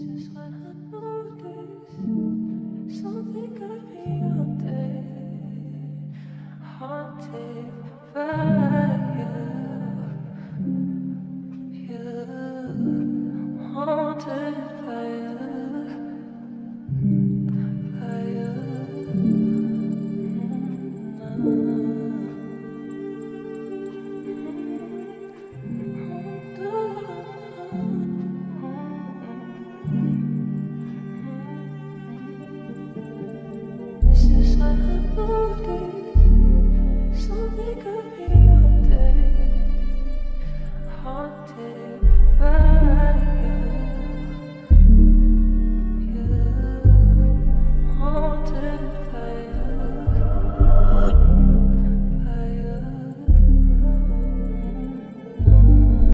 is when I notice something got me haunted by you, haunted.